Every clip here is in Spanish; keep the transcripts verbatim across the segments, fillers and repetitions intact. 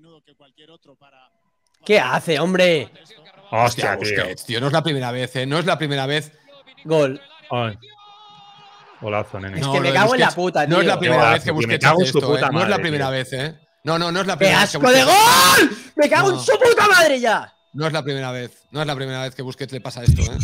menudo que cualquier otro para… ¿Qué hace, hombre? Hostia, Busquets, tío. tío. No es la primera vez, ¿eh? No es la primera vez. Gol. Ay. Golazo, nene. Es que no, me cago en la puta, tío. No es la primera Golazo, vez que Busquets hace esto, puta eh. madre, No es la primera tío. vez, ¿eh? No, no, no es la primera vez. ¡Qué asco de gol! ¡Me cago no. en su puta madre ya! No es la primera vez. No es la primera vez que Busquets le pasa esto, ¿eh?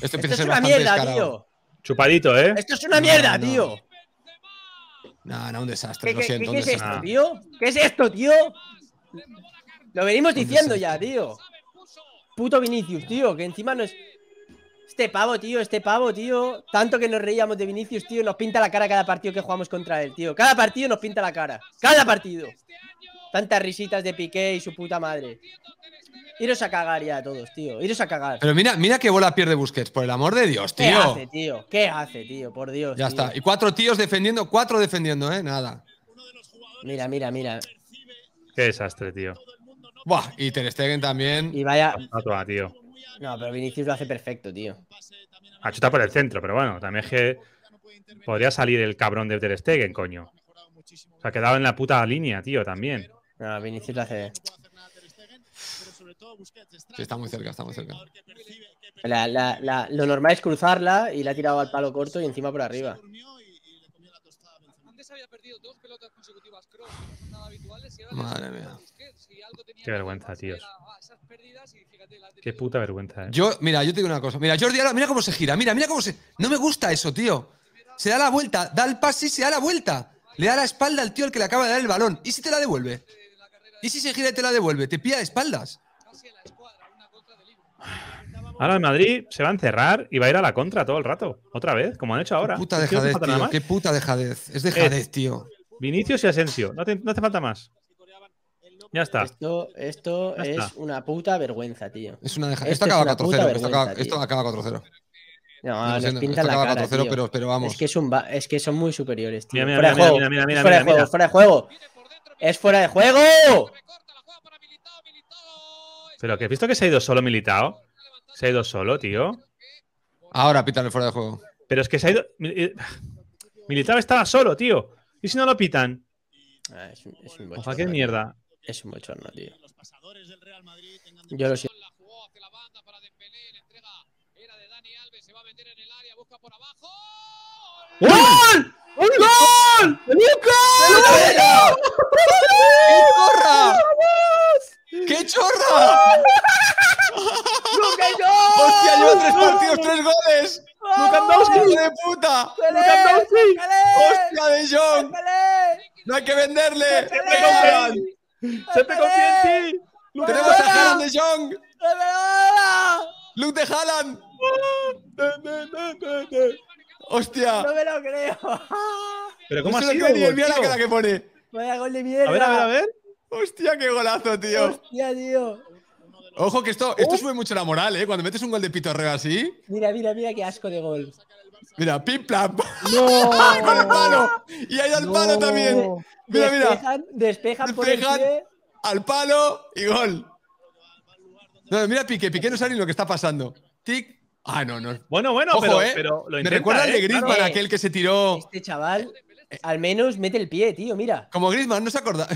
Esto empieza esto a ser una mierda, descarado. tío. Chupadito, ¿eh? Esto es una mierda, no, no. tío. No, no, un desastre. ¿Qué, lo siento, ¿qué, qué es esto, tío? ¿Qué es esto, tío? Lo venimos diciendo ya, tío. Puto Vinicius, tío, que encima no es… Este pavo, tío, este pavo, tío. Tanto que nos reíamos de Vinicius, tío. Nos pinta la cara cada partido que jugamos contra él, tío. Cada partido nos pinta la cara. Cada partido. Tantas risitas de Piqué y su puta madre. Iros a cagar ya todos, tío. Iros a cagar. Pero mira, mira qué bola pierde Busquets, por el amor de Dios, tío. ¿Qué hace, tío? ¿Qué hace, tío? Por Dios, Ya tío. está. Y cuatro tíos defendiendo, cuatro defendiendo, ¿eh? Nada. Mira, mira, mira. Qué desastre, tío. Buah, y Ter Stegen también. Y vaya… Atua, tío. No, pero Vinicius lo hace perfecto, tío. Ha chutado por el centro, pero bueno, también es que… Podría salir el cabrón de Ter Stegen, coño. Se ha quedado en la puta línea, tío, también. No, Vinicius lo hace… Sí, está muy cerca, está muy cerca. La, la, la, lo normal es cruzarla y la ha tirado al palo corto y encima por arriba. Madre mía. Qué vergüenza, tíos. Qué puta vergüenza, eh. Yo, mira, yo te digo una cosa. Mira, Jordi Alba, mira cómo se gira, mira, mira cómo se… No me gusta eso, tío. Se da la vuelta, da el pase y se da la vuelta. Le da la espalda al tío al que le acaba de dar el balón. ¿Y si te la devuelve? ¿Y si se gira y te la devuelve? Te pilla de espaldas. Ahora el Madrid se va a encerrar y va a ir a la contra todo el rato. Otra vez, como han hecho ahora. Qué puta dejadez, tío. Qué puta dejadez. Es dejadez, tío. Vinicius y Asensio. No te, no te falta más. Ya está. Esto, esto ya es está. una puta vergüenza, tío. Es una dejadez. Esto, esto acaba cuatro cero. Esto acaba cuatro cero. No, no, les pinta la cara, tío. Pero, pero vamos. Es que, es, un es que son muy superiores, tío. Mira, mira, fuera mira, mira, mira, mira, fuera mira, mira, mira. Fuera de juego, fuera de juego. ¡Es fuera de juego! Pero que has visto que se ha ido solo Militao. Se ha ido solo, tío. Ahora pítale fuera de juego. Pero es que se ha ido… Militao estaba solo, tío. ¿Y si no lo pitan? Ah, es un, es un bochorno. Oja, qué mierda. Es un bochorno, tío. Yo lo siento. ¡Gol! ¡Un gol! ¡Nico! ¡Qué chorra! ¡Qué chorra! ¡Hostia, llevo tres partidos, tres goles! ¡Hijo de puta! ¡Hostia, de Jong! ¡No hay que venderle! ¡Se te confían! ¡Se te confían en ti! ¡Tenemos a Heron de Jong! ¡Luuk de Haaland! ¡Hostia! ¡No me lo creo! ¿Pero cómo ha sido? Mira la cara que pone. ¡Vaya gol de mierda! A ver, a ver, a ver. ¡Hostia, qué golazo, tío! ¡Hostia, tío! Ojo que esto, esto sube mucho la moral, ¿eh? Cuando metes un gol de pitorreo así… Mira, mira, mira qué asco de gol. Mira, pim, plam. ¡No! ¡Con el palo! ¡Y ahí al no. palo también! Mira, despejan, mira. Despejan, por despejan el pie. Al palo y gol. No, mira Piqué, Piqué no sabe ni lo que está pasando. Tic. Ah, no, no. Bueno, bueno, Ojo, pero, eh. pero lo intenta, Me recuerda al eh, de Griezmann, claro. aquel que se tiró… Este chaval, al menos mete el pie, tío, mira. Como Griezmann, no se acorda…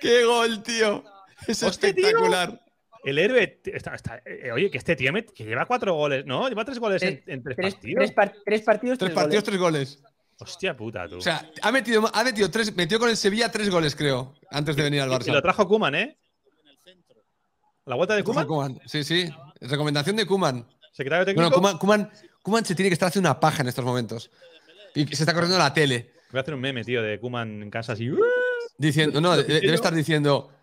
¡Qué gol, tío! Es espectacular. Tío, el héroe… Está, está, eh, oye, que este tío me, que lleva cuatro goles, ¿no? Lleva tres goles tres, en, en tres, tres partidos. Tres, par tres partidos, tres, tres partidos, tres goles. Hostia puta, tú. O sea, ha metido, ha metido tres… Metió con el Sevilla tres goles, creo, antes de venir al Barça. Y lo trajo Koeman, ¿eh? ¿La vuelta de Koeman? Koeman? Sí, sí. Recomendación de Koeman. ¿Secretario técnico? Bueno, Koeman, Koeman se tiene que estar haciendo una paja en estos momentos. Y se está corriendo la tele. Voy a hacer un meme, tío, de Koeman en casa así… Diciendo, no, debe estar diciendo…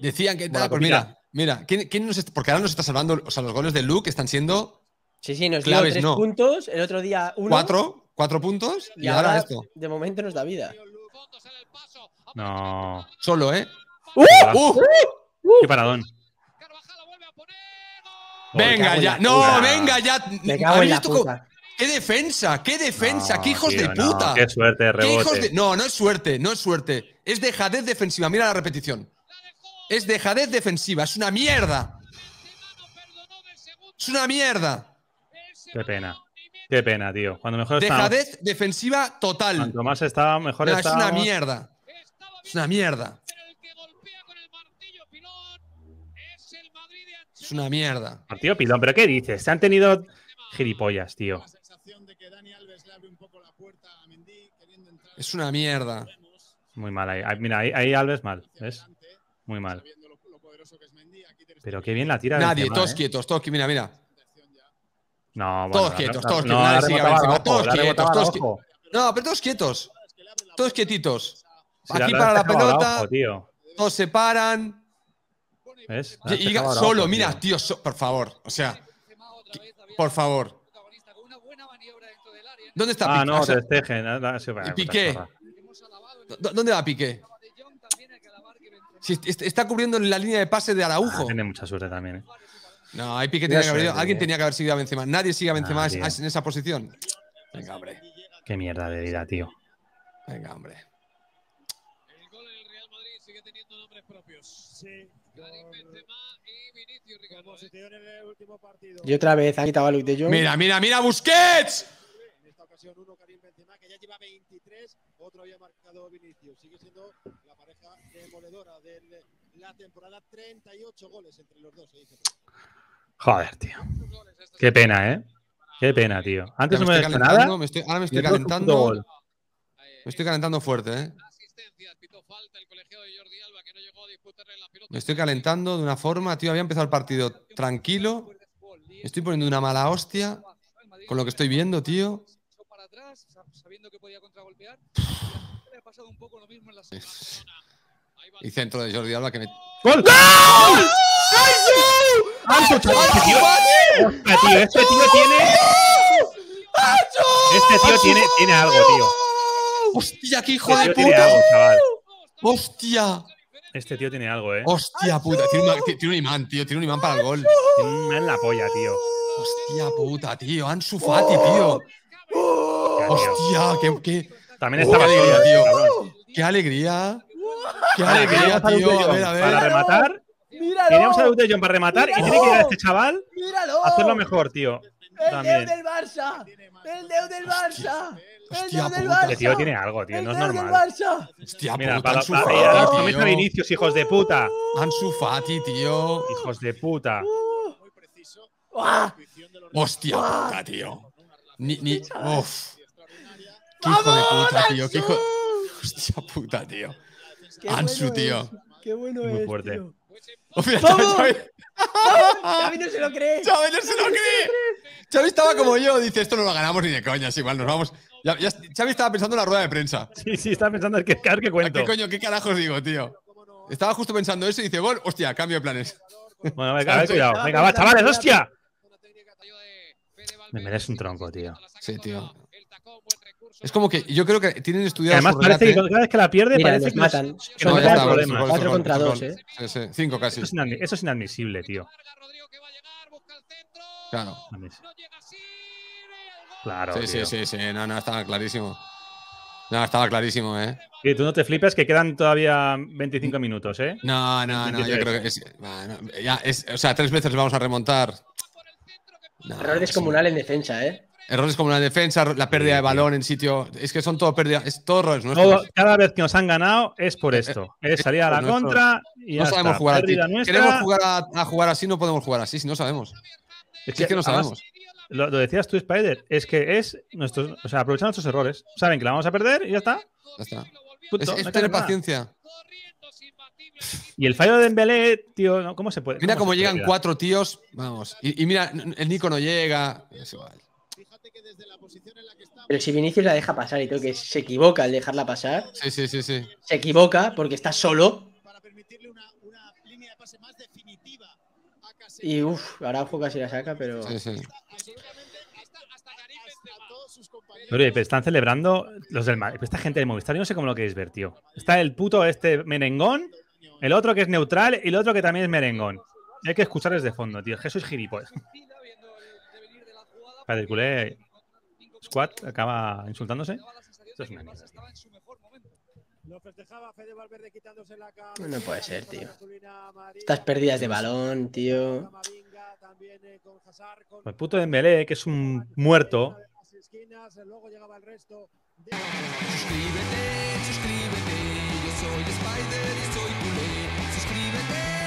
Decían que… Bueno, pues mira, mira, ¿quién, quién nos está, porque ahora nos está salvando… O sea, los goles de Luke están siendo… Sí, sí, nos dio tres no. puntos, el otro día uno… Cuatro, cuatro puntos y, y ahora, ahora esto. De momento nos da vida. No… Solo, ¿eh? ¡Uh! ¡Uh! ¡Uh! ¡Uh! ¡Qué paradón! ¡Venga ya! ¡No, puta. venga ya! Me cago en la puta. ¡Qué defensa! ¡Qué defensa! No, ¡Qué hijos tío, de puta! No, ¡Qué suerte, rebote! ¿Qué hijos de... No, no es suerte, no es suerte. Es dejadez defensiva. Mira la repetición. Es dejadez defensiva. ¡Es una mierda! ¡Es una mierda! ¡Qué pena! ¡Qué pena, tío! Cuando mejor dejadez estamos... defensiva total. Cuanto más estaba, mejor no, estaba. ¡Es una mierda! Es una mierda. Es una mierda. Partido pilón, ¿pero qué dices? Se han tenido gilipollas, tío. Es una mierda. Muy mal ahí. Mira, ahí, ahí Alves mal, ¿ves? Muy mal. Pero qué bien la tira. Nadie, Benzema, todos eh. quietos, todos quietos. Mira, mira. No, bueno, todos quietos, todos quietos. No, todos quietos, todos quietos. Todos quietos. No, pero todos quietos. Todos quietitos. Si Aquí la para la pelota. Ojo, todos se paran. ¿Ves? Y, y llega solo, ojo, mira, tío, so, por favor. O sea, que, por favor. ¿Dónde está Piqué? Ah, no, Ter Stegen. Piqué. ¿Dónde va Piqué? Si está cubriendo la línea de pase de Araujo. Ah, tiene mucha suerte también, ¿eh? No, ahí Piqué tenía que haber, alguien tenía que haber seguido a Benzema. Nadie sigue a Benzema ah, en esa posición. Venga, hombre. Qué mierda de vida, tío. Venga, hombre. El gol del Real Madrid sigue teniendo nombres propios. Sí. Karim Benzema y Vinicius Jr. Y otra vez ha quitado a Luis de Jong. Mira, mira, mira, Busquets. Esta ocasión uno Karim Benzema, que ya lleva veintitrés, otro había marcado Vinicius. Sigue siendo la pareja demoledora de la temporada, treinta y ocho goles entre los dos. Joder, tío. Qué pena, ¿eh? Qué pena, tío. Antes no me decía nada. Me estoy, ahora me estoy calentando. Me estoy calentando fuerte, ¿eh? Me estoy calentando de una forma, tío. Había empezado el partido tranquilo. Me estoy poniendo una mala hostia con lo que estoy viendo, tío. Atrás, sabiendo que podía contragolpear. Ha pasado un poco lo mismo en la segunda zona. Y centro de Jordi Alba que me. ¡Gol! ¡No! ¡Ansu Fati! Tío, este tío tiene. Este tío tiene, tiene algo, tío. ¡Hostia, qué hijo de puta! ¡Hostia! Este tío tiene algo, eh. ¡Hostia puta! Tiene un, tiene un imán, tío. Tiene un imán para el gol. Tiene un imán en la polla, tío. ¡Hostia puta, tío! ¡Ansu Fati, tío! Hostia, qué, qué, también estaba qué alegría, tío. Cabrón. Qué alegría. Qué alegría, tío. A ver, a ver. Para rematar. Míralo. Teníamos a Luuk de Jong para rematar. Míralo. Y tiene que ir a este chaval a hacerlo mejor, tío. El dedo del Barça. El dedo del Barça. El dedo del Barça. Este tío tiene algo, tío. No es normal. Hostia, mira, para los promesas de inicios, hijos de puta. Ansu Fati, tío. Hijos de puta. Hostia, puta, tío. Ni, ni, uf. Qué hijo de puta, tío. Qué hijo. Hostia puta, tío. Ansu, tío. Qué bueno es. Muy fuerte. Xavi no se lo cree. Xavi no se lo cree. Xavi estaba como yo. Dice, esto no lo ganamos ni de coñas. Igual nos vamos. Xavi estaba pensando en la rueda de prensa. Sí, sí, estaba pensando en qué cuento. ¿Qué coño, qué carajos digo, tío? Estaba justo pensando eso y dice, bueno, hostia, cambio de planes. Bueno, venga, cuidado. Venga, va, chavales, hostia. Me merece un tronco, tío. Sí, tío. Es como que yo creo que tienen estudiado. Además, parece que cada vez que la pierde, mira, parece que matan. Son cuatro contra dos, ¿eh? Sí, sí, cinco casi. Eso es, eso es inadmisible, tío. Claro. Claro. Sí, tío. sí, sí, sí. No, no, estaba clarísimo. No, estaba clarísimo, ¿eh? Y tú no te flipes que quedan todavía veinticinco minutos, ¿eh? No, no, no. veintitrés. Yo creo que es, bueno, ya es. O sea, tres veces vamos a remontar. No, error descomunal sí. en defensa, ¿eh? Errores como la defensa, la pérdida de balón en sitio… Es que son todo pérdida, es todo errores nuestros. Todo, cada vez que nos han ganado es por esto. Es, es salir a la nuestro. contra y no sabemos jugar así. Queremos jugar a, a jugar así, no podemos jugar así, si no sabemos. Es que, es que no además, sabemos. Lo, lo decías tú, Spider, es que es… Nuestros, o sea, aprovechar nuestros errores. Saben que la vamos a perder y ya está. Ya está. Punto, es es no tener paciencia. Y el fallo de Dembélé, tío, ¿cómo se puede? Mira cómo, cómo llegan puede cuatro tíos, vamos. Y, y mira, el Nico no llega… Es igual. Pero si Vinicius la deja pasar y creo que se equivoca al dejarla pasar. Sí, sí, sí, sí. Se equivoca porque está solo. Y uff, Araujo casi la saca, pero… Sí, sí. Oye, pero están celebrando los del Madrid. Esta gente del Movistar, yo no sé cómo lo queréis ver, tío. Está el puto este merengón, el otro que es neutral y el otro que también es merengón. Y hay que escucharles de fondo, tío. Jesús gilipollas. SpiderCulé Squad acaba insultándose. Esto es una mierda. No puede ser, tío. Estas pérdidas de balón, tío. El puto Dembélé, que es un muerto. Suscríbete, suscríbete. Yo soy SpiderCulé, suscríbete.